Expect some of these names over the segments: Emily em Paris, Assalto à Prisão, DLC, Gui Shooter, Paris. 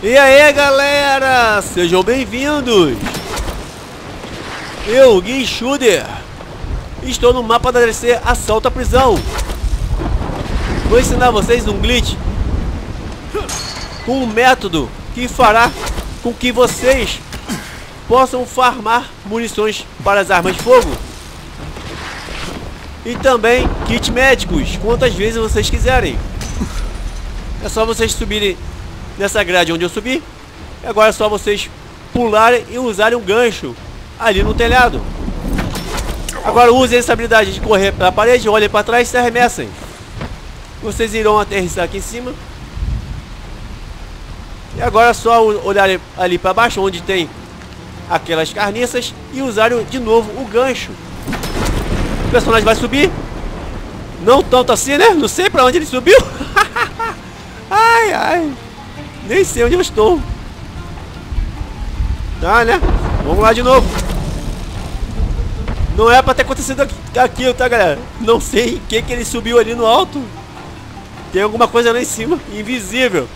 E aí galera, sejam bem-vindos. Eu, Gui Shooter, estou no mapa da DLC Assalto à Prisão. Vou ensinar vocês um glitch com um método que fará com que vocês possam farmar munições para as armas de fogo e também kits médicos, quantas vezes vocês quiserem. É só vocês subirem nessa grade onde eu subi. Agora é só vocês pularem e usarem um gancho ali no telhado. Agora usem essa habilidade de correr pela parede, olhem para trás e se arremessem. Vocês irão aterrissar aqui em cima. E agora é só olharem ali para baixo onde tem aquelas carniças e usarem de novo o gancho. O personagem vai subir. Não tanto assim, né? Não sei para onde ele subiu. Ai, ai. Nem sei onde eu estou. Tá, né? Vamos lá de novo. Não é pra ter acontecido aquilo, tá, galera? Não sei o que ele subiu ali no alto. Tem alguma coisa lá em cima, invisível.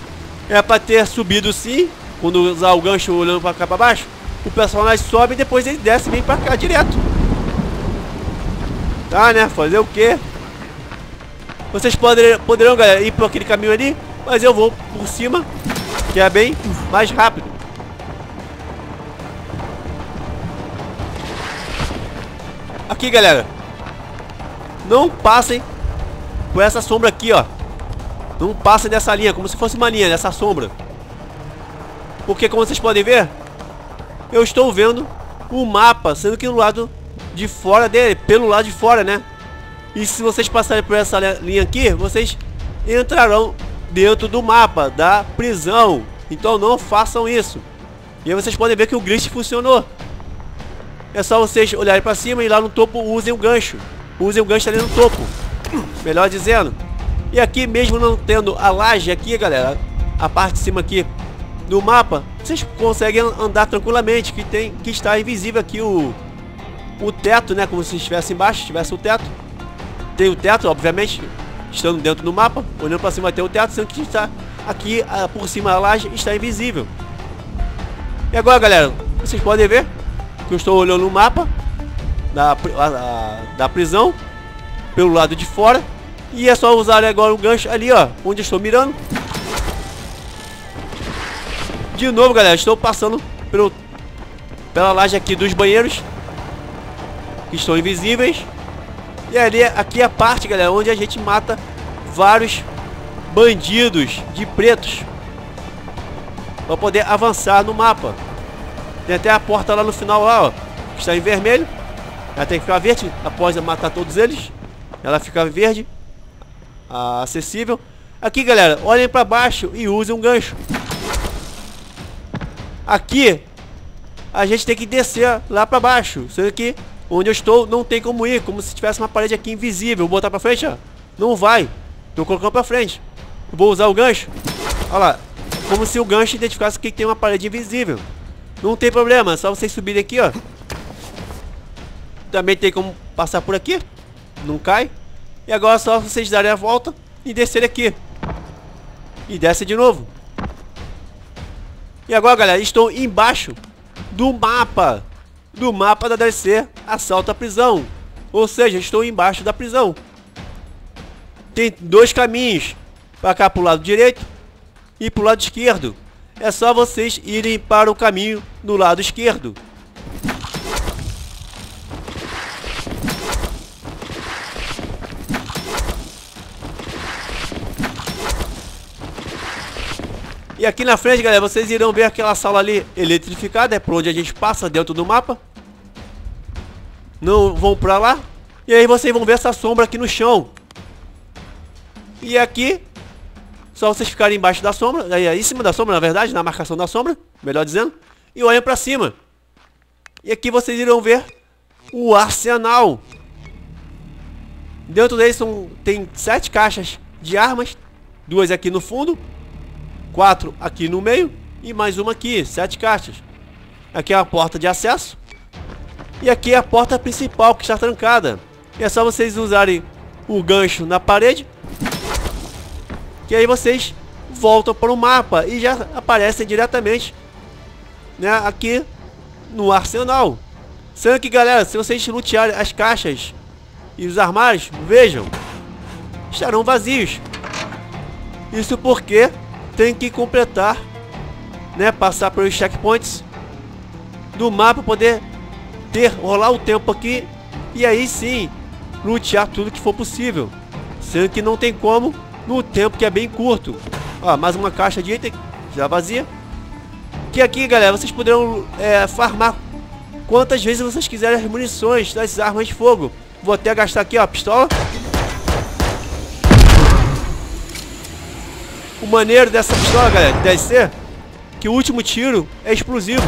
É pra ter subido sim. Quando usar o gancho olhando pra cá pra baixo, o personagem sobe e depois ele desce e vem pra cá direto. Tá, né? Fazer o quê? Vocês poderão, galera, ir por aquele caminho ali, mas eu vou por cima, que é bem mais rápido. Aqui, galera, não passem por essa sombra aqui, ó. Não passem dessa linha, como se fosse uma linha, dessa sombra. Porque, como vocês podem ver, eu estou vendo o mapa, sendo que no lado de fora dele, pelo lado de fora, né? E se vocês passarem por essa linha aqui, vocês entrarão dentro do mapa da prisão. Então não façam isso. E aí vocês podem ver que o glitch funcionou. É só vocês olharem para cima e lá no topo usem o gancho. Usem o gancho ali no topo, melhor dizendo. E aqui mesmo não tendo a laje aqui, galera, a parte de cima aqui do mapa, vocês conseguem andar tranquilamente, que tem que estar invisível aqui o teto, né? Como se estivesse embaixo, tivesse o teto. Tem o teto, obviamente, estando dentro do mapa, olhando para cima tem o teto, sendo que está aqui por cima a laje está invisível. E agora, galera, vocês podem ver que eu estou olhando o mapa da prisão pelo lado de fora. E é só usar agora o gancho ali, ó, onde eu estou mirando. De novo, galera, estou passando pela laje aqui dos banheiros, que estão invisíveis. E ali, aqui é a parte, galera, onde a gente mata vários bandidos de pretos para poder avançar no mapa. Tem até a porta lá no final, lá, ó, que está em vermelho. Ela tem que ficar verde após matar todos eles. Ela fica verde, acessível. Aqui, galera, olhem para baixo e usem um gancho. Aqui a gente tem que descer lá para baixo, sendo que onde eu estou não tem como ir, como se tivesse uma parede aqui invisível. Vou botar pra frente, ó. Não vai. Tô colocando pra frente. Vou usar o gancho. Olha lá. Como se o gancho identificasse que tem uma parede invisível. Não tem problema, é só vocês subirem aqui, ó. Também tem como passar por aqui. Não cai. E agora é só vocês darem a volta e descerem aqui. E desce de novo. E agora, galera, estou embaixo do mapa. Do mapa da DLC Assalto à Prisão. Ou seja, estou embaixo da prisão. Tem dois caminhos, para cá pro lado direito e pro lado esquerdo. É só vocês irem para o caminho do lado esquerdo. E aqui na frente, galera, vocês irão ver aquela sala ali eletrificada, é por onde a gente passa dentro do mapa. Não vão pra lá. E aí vocês vão ver essa sombra aqui no chão. E aqui, só vocês ficarem embaixo da sombra, aí em cima da sombra, na verdade, na marcação da sombra, melhor dizendo. E olhem pra cima. E aqui vocês irão ver o arsenal. Dentro dele tem 7 caixas de armas. 2 aqui no fundo, 4 aqui no meio e mais uma aqui, 7 caixas. Aqui é a porta de acesso. E aqui é a porta principal que está trancada. E é só vocês usarem o gancho na parede, que aí vocês voltam para o mapa e já aparecem diretamente, né, aqui no arsenal. Sendo que, galera, se vocês lutearem as caixas e os armários, vejam, estarão vazios. Isso porque tem que completar, né, passar pelos checkpoints do mapa, poder rolar o tempo aqui e aí sim lutear tudo que for possível. Sendo que não tem como no tempo que é bem curto. Ó, mais uma caixa de item já vazia. Que aqui, galera, vocês poderão farmar quantas vezes vocês quiserem as munições das armas de fogo. Vou até gastar aqui, ó, a pistola. O maneiro dessa pistola, galera, DLC, que o último tiro é explosivo.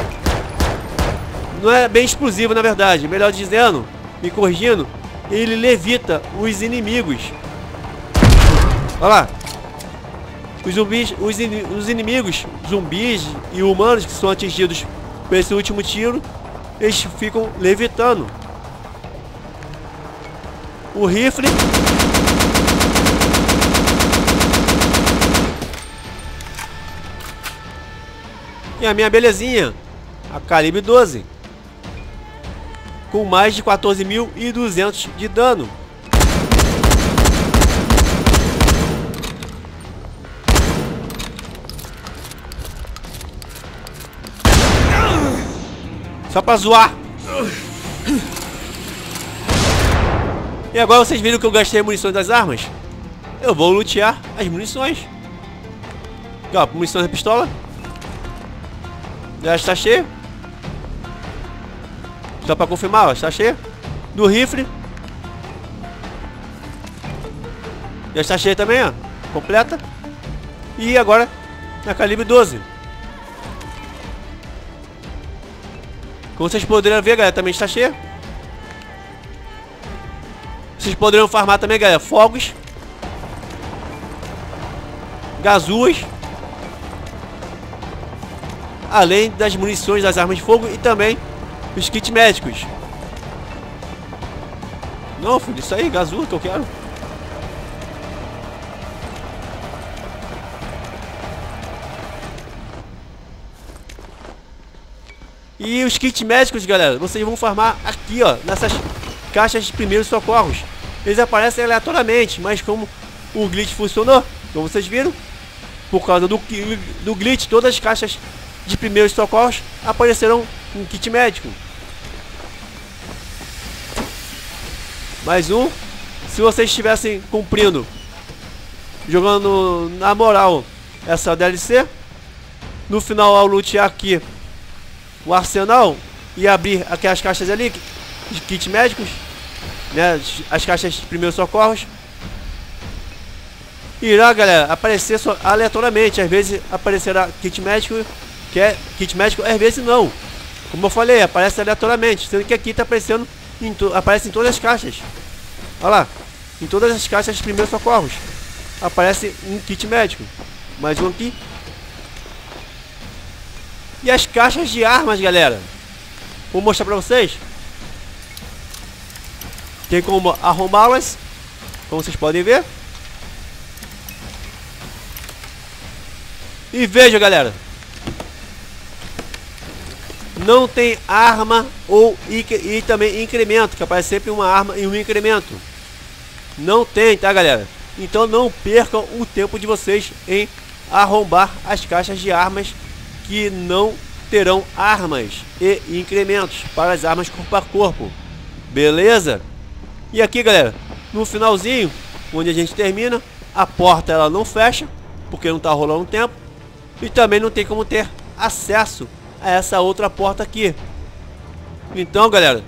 Não é bem explosivo, na verdade. Melhor dizendo, me corrigindo, ele levita os inimigos. Olha lá. Os inimigos, zumbis e humanos que são atingidos por esse último tiro, eles ficam levitando. O rifle e a minha belezinha, a calibre 12, com mais de 14.200 de dano. Só pra zoar. E agora vocês viram que eu gastei as munições das armas. Eu vou lutear as munições. Aqui, ó, munições da pistola. Já está cheio. Só pra confirmar, ó, está cheio. Do rifle. Já está cheio também, ó. Completa. E agora na calibre 12. Como vocês poderiam ver, galera, também está cheio. Vocês poderiam farmar também, galera, fogos, gazuas, além das munições das armas de fogo e também os kits médicos. Não, filho, isso aí, gazua que eu quero. E os kits médicos, galera, vocês vão farmar aqui, ó, nessas caixas de primeiros socorros. Eles aparecem aleatoriamente, mas como o glitch funcionou, como vocês viram, por causa do glitch, todas as caixas de primeiros socorros apareceram um kit médico. Mais um. Se vocês estivessem cumprindo, jogando na moral essa DLC, no final, ao lutear aqui o arsenal e abrir aquelas caixas ali de kits médicos, né, as caixas de primeiros socorros, irá, galera, aparecer só aleatoriamente. Às vezes aparecerá kit médico, que é kit médico, às vezes não. Como eu falei, aparece aleatoriamente, sendo que aqui tá aparecendo, aparece em todas as caixas. Olha lá, em todas as caixas de primeiros socorros aparece um kit médico. Mais um aqui. E as caixas de armas, galera, vou mostrar pra vocês. Tem como arrombá-las, como vocês podem ver. E veja, galera, não tem arma ou e também incremento, que aparece sempre uma arma e um incremento. Não tem, tá, galera? Então não percam o tempo de vocês em arrombar as caixas de armas que não terão armas e incrementos para as armas corpo a corpo, beleza? E aqui, galera, no finalzinho, onde a gente termina, a porta ela não fecha, porque não tá rolando tempo, e também não tem como ter acesso a essa outra porta aqui. Então, galera,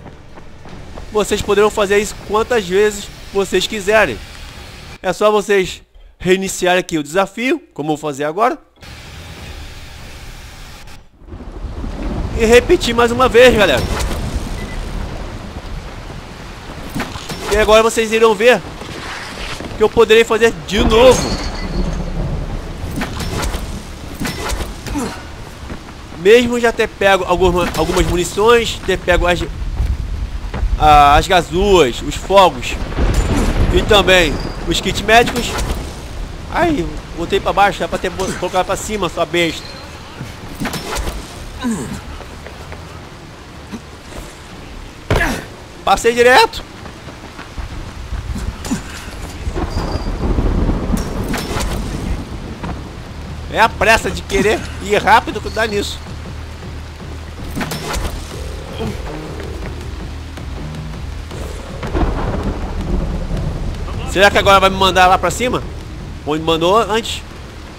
vocês poderão fazer isso quantas vezes vocês quiserem. É só vocês reiniciarem aqui o desafio, como eu vou fazer agora, e repetir mais uma vez, galera. E agora vocês irão ver que eu poderei fazer de novo, mesmo já ter pego algumas munições, ter pego as gazuas, os fogos e também os kits médicos. Aí, Botei pra baixo, era pra ter colocado pra cima, sua besta. Passei direto. É a pressa de querer ir rápido que dá nisso. Será que agora vai me mandar lá pra cima? Onde mandou antes?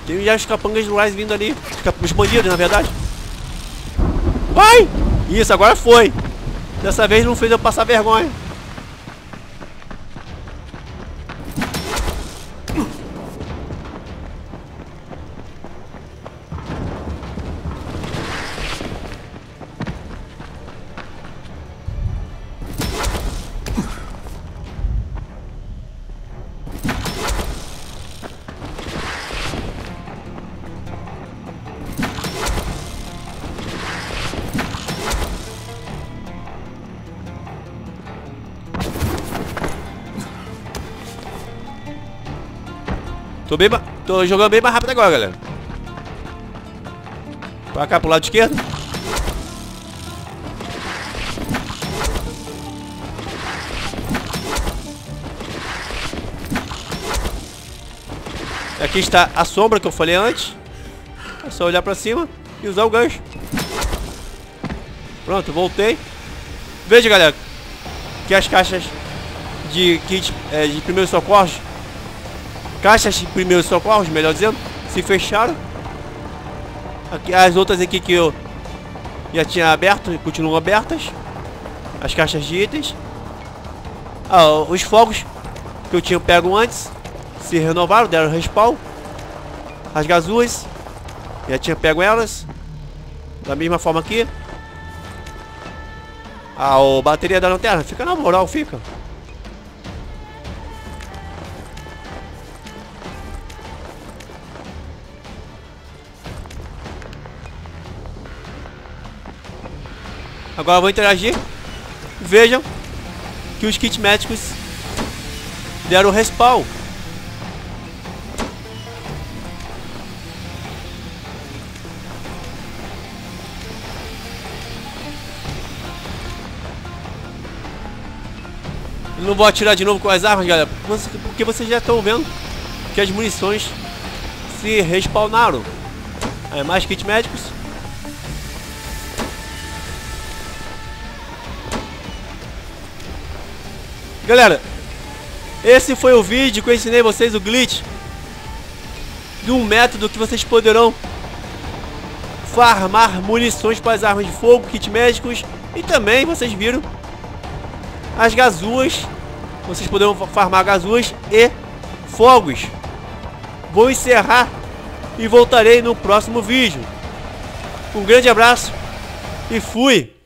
Tem já os capangas do Rise vindo ali. Os bandidos, na verdade. Vai! Isso, agora foi. Dessa vez não fez eu passar vergonha. Tô jogando bem mais rápido agora, galera. Pra cá, pro lado esquerdo. Aqui está a sombra que eu falei antes. É só olhar pra cima e usar o gancho. Pronto, voltei. Veja, galera, que as caixas de kit de primeiros socorros, caixas de primeiros socorros, melhor dizendo, se fecharam. Aqui, as outras aqui que eu já tinha aberto e continuam abertas. As caixas de itens. Os fogos que eu tinha pego antes se renovaram, deram respawn. As gazuas, já tinha pego elas. Da mesma forma aqui. A bateria da lanterna, fica na moral, fica. Agora eu vou interagir. Vejam que os kits médicos deram respawn. Não vou atirar de novo com as armas, galera, porque vocês já estão vendo que as munições se respawnaram. Aí, mais kits médicos. Galera, esse foi o vídeo que eu ensinei vocês o glitch de um método que vocês poderão farmar munições para as armas de fogo, kits médicos, e também vocês viram as gazuas. Vocês poderão farmar gazuas e fogos. Vou encerrar e voltarei no próximo vídeo. Um grande abraço e fui!